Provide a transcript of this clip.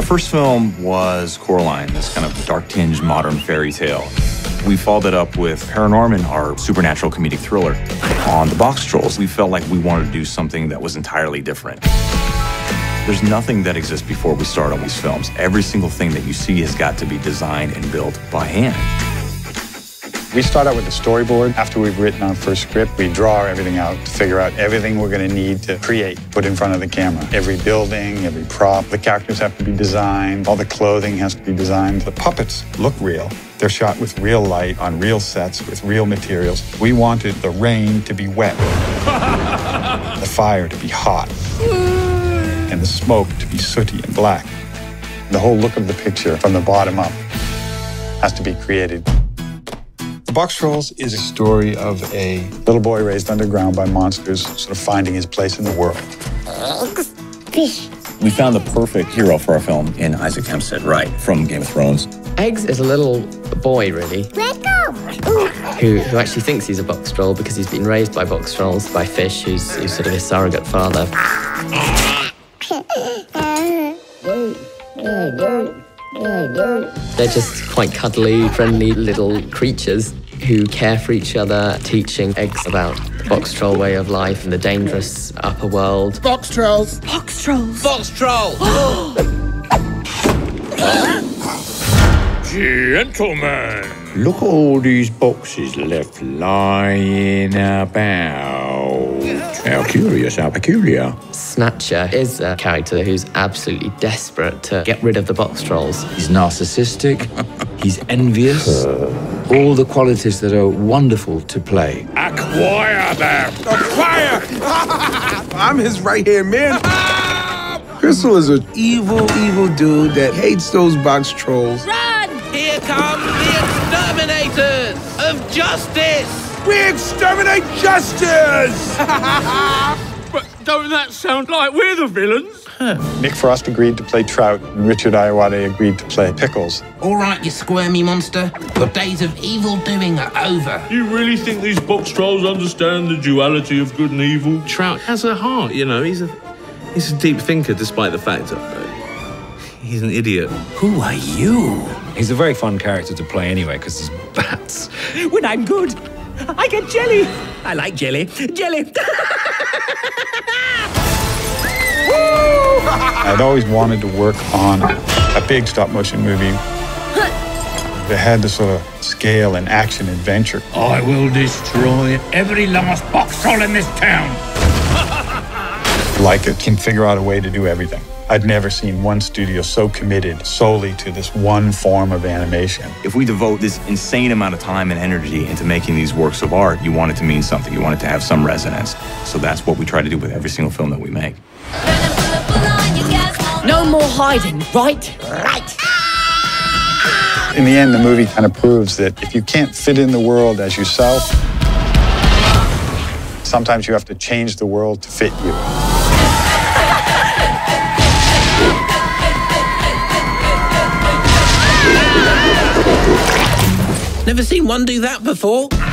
Our first film was Coraline, this kind of dark-tinged modern fairy tale. We followed it up with Paranorman, our supernatural comedic thriller. On The Boxtrolls, we felt like we wanted to do something that was entirely different. There's nothing that exists before we start on these films. Every single thing that you see has got to be designed and built by hand. We start out with the storyboard. After we've written our first script, we draw everything out to figure out everything we're going to need to create, put in front of the camera. Every building, every prop, the characters have to be designed, all the clothing has to be designed. The puppets look real. They're shot with real light, on real sets, with real materials. We wanted the rain to be wet, the fire to be hot, and the smoke to be sooty and black. The whole look of the picture from the bottom up has to be created. The Boxtrolls is a story of a little boy raised underground by monsters, sort of finding his place in the world. We found the perfect hero for our film in Isaac Hempstead Wright from Game of Thrones. Eggs is a little boy, really, who actually thinks he's a boxtroll because he's been raised by boxtrolls, by Fish, who's sort of his surrogate father. They're just quite cuddly, friendly little creatures who care for each other, teaching Eggs about the boxtroll way of life and the dangerous upper world. Boxtrolls! Boxtrolls! Boxtrolls! Gentlemen! Look at all these boxes left lying about. How curious, how peculiar. Snatcher is a character who's absolutely desperate to get rid of the boxtrolls. He's narcissistic, he's envious, all the qualities that are wonderful to play. Acquire them! Acquire! I'm his right-hand man. Crystal is an evil, evil dude that hates those boxtrolls. Run! Here come the exterminators of justice! We exterminate justice! But don't that sound like we're the villains? Nick Frost agreed to play Trout, and Richard Iwane agreed to play Pickles. All right, you squirmy monster. Your days of evil doing are over. You really think these boxtrolls understand the duality of good and evil? Trout has a heart, you know. He's a deep thinker, despite the fact that he's an idiot. Who are you? He's a very fun character to play anyway, because he's bats. When I'm good, I get jelly. I like jelly. Jelly. I'd always wanted to work on a big stop-motion movie that had the sort of scale and action-adventure. I will destroy every last boxtroll in this town. Like it can figure out a way to do everything. I'd never seen one studio so committed solely to this one form of animation. If we devote this insane amount of time and energy into making these works of art, you want it to mean something. You want it to have some resonance. So that's what we try to do with every single film that we make. No more hiding, right? Right! In the end, the movie kind of proves that if you can't fit in the world as yourself, sometimes you have to change the world to fit you. Never seen one do that before.